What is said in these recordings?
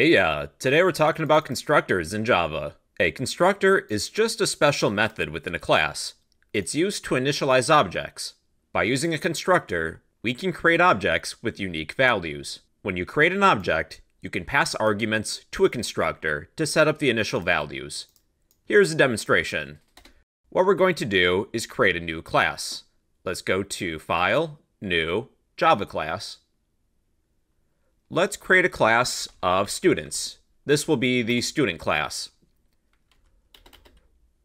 Hey, today we're talking about constructors in Java. A constructor is just a special method within a class. It's used to initialize objects. By using a constructor, we can create objects with unique values. When you create an object, you can pass arguments to a constructor to set up the initial values. Here's a demonstration. What we're going to do is create a new class. Let's go to File, New, Java Class. Let's create a class of students. This will be the student class.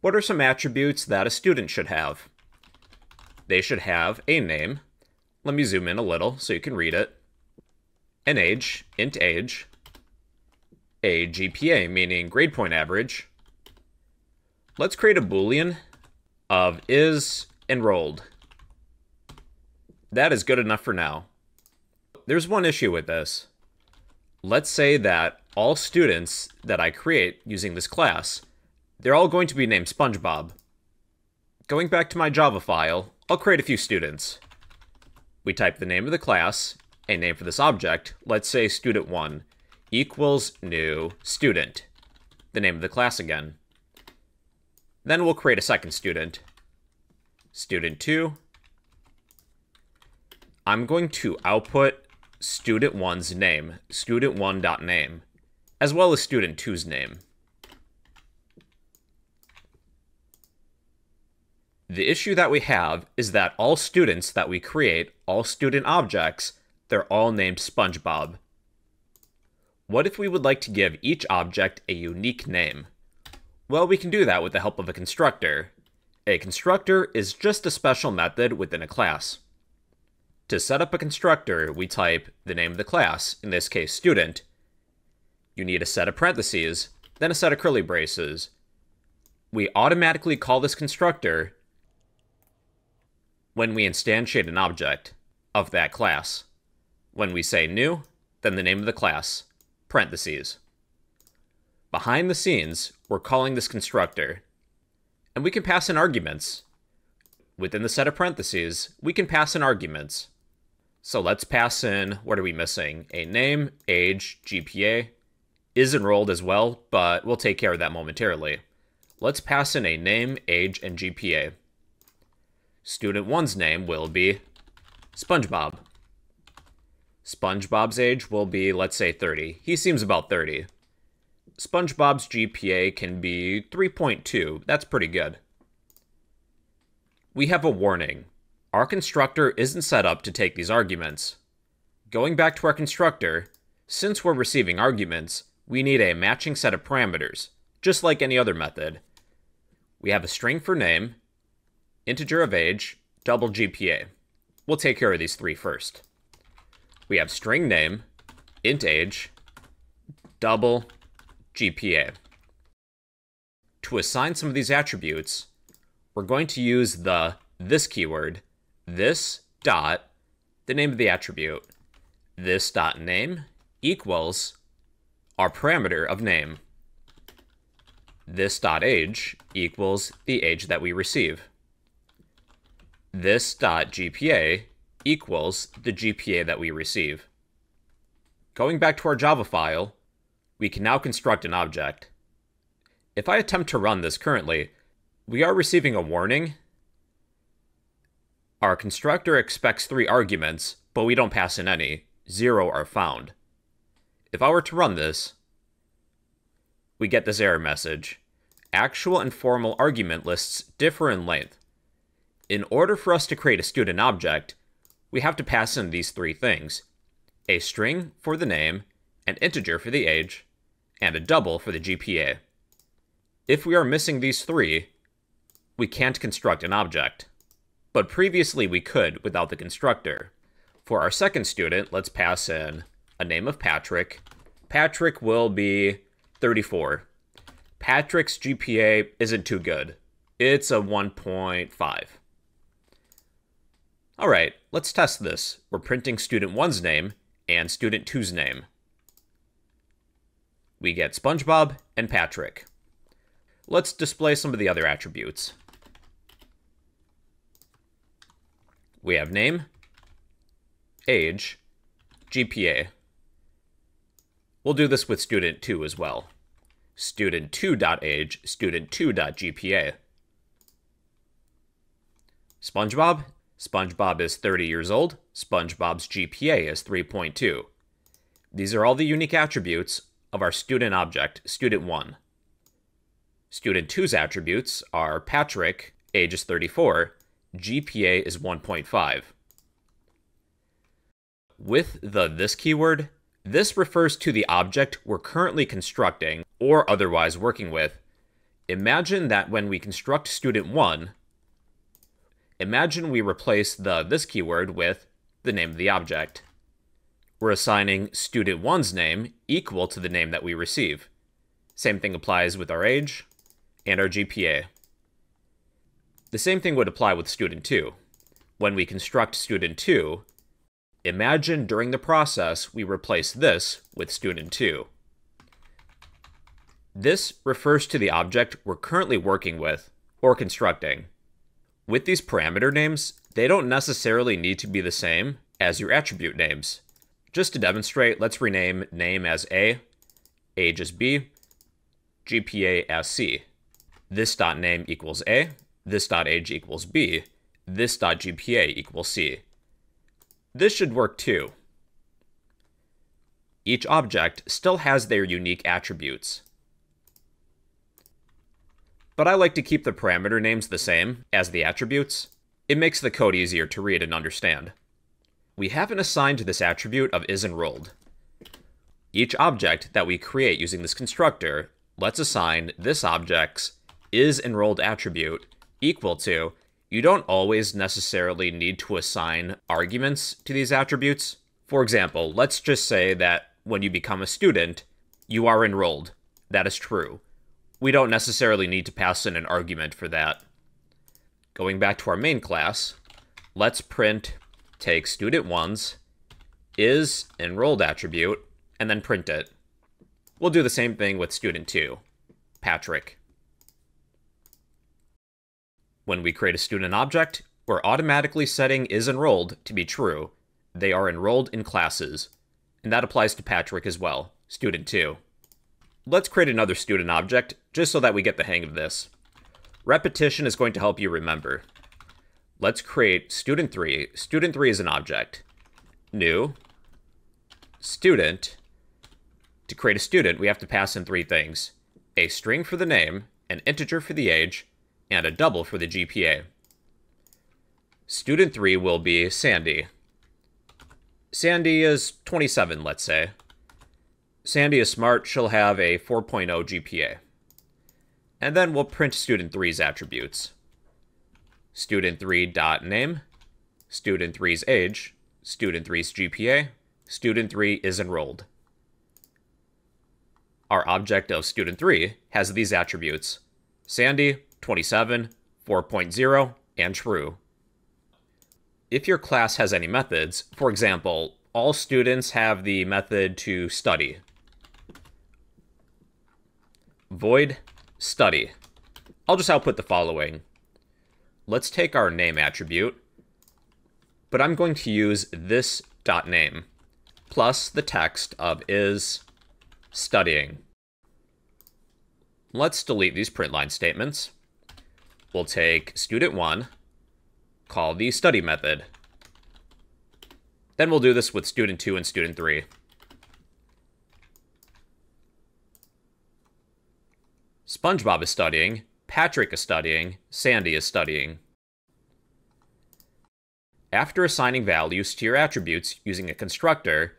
What are some attributes that a student should have? They should have a name. Let me zoom in a little so you can read it. An age, int age. A GPA, meaning grade point average. Let's create a Boolean of is enrolled. That is good enough for now. There's one issue with this. Let's say that all students that I create using this class, they're all going to be named SpongeBob. Going back to my Java file, I'll create a few students. We type the name of the class, a name for this object, let's say student1 equals new student, the name of the class again. Then we'll create a second student, student2. I'm going to output student1's name, student1.name, as well as student2's name. The issue that we have is that all students that we create, all student objects, they're all named SpongeBob. What if we would like to give each object a unique name? Well, we can do that with the help of a constructor. A constructor is just a special method within a class. To set up a constructor, we type the name of the class, in this case student. You need a set of parentheses, then a set of curly braces. We automatically call this constructor when we instantiate an object of that class. When we say new, then the name of the class, parentheses. Behind the scenes, we're calling this constructor, and we can pass in arguments. Within the set of parentheses, we can pass in arguments. So let's pass in, what are we missing? A name, age, GPA, is enrolled as well, but we'll take care of that momentarily. Let's pass in a name, age, and GPA. Student 1's name will be SpongeBob. SpongeBob's age will be, let's say 30. He seems about 30. SpongeBob's GPA can be 3.2. That's pretty good. We have a warning. Our constructor isn't set up to take these arguments. Going back to our constructor, since we're receiving arguments, we need a matching set of parameters, just like any other method. We have a string for name, integer of age, double GPA. We'll take care of these three first. We have string name, int age, double GPA. To assign some of these attributes, we're going to use the this keyword. This dot, the name of the attribute, this dot name equals our parameter of name. This dot age equals the age that we receive. This dot GPA equals the GPA that we receive. Going back to our Java file, we can now construct an object. If I attempt to run this currently, we are receiving a warning. Our constructor expects three arguments, but we don't pass in any. Zero are found. If I were to run this, we get this error message. Actual and formal argument lists differ in length. In order for us to create a student object, we have to pass in these three things. A string for the name, an integer for the age, and a double for the GPA. If we are missing these three, we can't construct an object. But previously we could without the constructor. For our second student, let's pass in a name of Patrick. Patrick will be 34. Patrick's GPA isn't too good. It's a 1.5. All right, let's test this. We're printing student 1's name and student 2's name. We get SpongeBob and Patrick. Let's display some of the other attributes. We have name, age, GPA. We'll do this with student 2 as well. Student 2.age, student 2.GPA. SpongeBob? SpongeBob is 30 years old. SpongeBob's GPA is 3.2. These are all the unique attributes of our student object, student 1. Student 2's attributes are Patrick, age is 34, GPA is 1.5. With the this keyword, this refers to the object we're currently constructing or otherwise working with. Imagine that when we construct student 1, imagine we replace the this keyword with the name of the object. We're assigning student 1's name equal to the name that we receive. Same thing applies with our age and our GPA. The same thing would apply with student 2. When we construct student 2, imagine during the process we replace this with student 2. This refers to the object we're currently working with or constructing. With these parameter names, they don't necessarily need to be the same as your attribute names. Just to demonstrate, let's rename name as A, age as B, GPA as C. This.name equals A, this.age equals B, this.GPA equals C. This should work too. Each object still has their unique attributes, but I like to keep the parameter names the same as the attributes. It makes the code easier to read and understand. We haven't assigned this attribute of is enrolled. Each object that we create using this constructor, let's assign this object's is enrolled attribute equal to. You don't always necessarily need to assign arguments to these attributes. For example, let's just say that when you become a student, you are enrolled. That is true. We don't necessarily need to pass in an argument for that. Going back to our main class, let's print take student 1's is enrolled attribute and then print it. We'll do the same thing with student 2, Patrick. When we create a student object, we're automatically setting is enrolled to be true. They are enrolled in classes, and that applies to Patrick as well, student 2. Let's create another student object just so that we get the hang of this. Repetition is going to help you remember. Let's create student 3. Student 3 is an object. New student. To create a student, we have to pass in three things: a string for the name, an integer for the age, and a double for the GPA. Student 3 will be Sandy. Sandy is 27, let's say. Sandy is smart, she'll have a 4.0 GPA. And then we'll print student 3's attributes. Student 3.name, student 3's age, student 3's GPA, student 3 is enrolled. Our object of student 3 has these attributes: Sandy, 27, 4.0, and true. If your class has any methods, for example, all students have the method to study. Void study. I'll just output the following. Let's take our name attribute, but I'm going to use this.name plus the text of is studying. Let's delete these print line statements. We'll take student 1, call the study method. Then we'll do this with student 2 and student 3. SpongeBob is studying, Patrick is studying, Sandy is studying. After assigning values to your attributes using a constructor,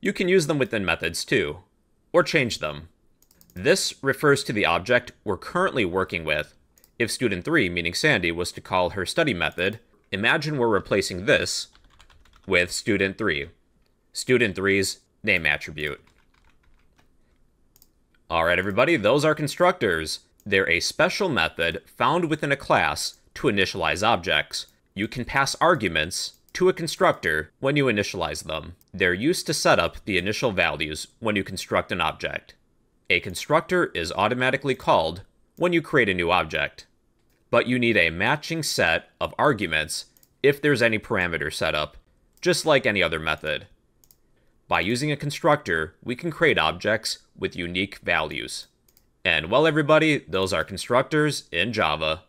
you can use them within methods too, or change them. This refers to the object we're currently working with. If student 3, meaning Sandy, was to call her study method, imagine we're replacing this with student 3, student 3's name attribute. All right, everybody, those are constructors. They're a special method found within a class to initialize objects. You can pass arguments to a constructor when you initialize them. They're used to set up the initial values when you construct an object. A constructor is automatically called when you create a new object, but you need a matching set of arguments if there's any parameter set up, just like any other method. By using a constructor, we can create objects with unique values. And well, everybody, those are constructors in Java.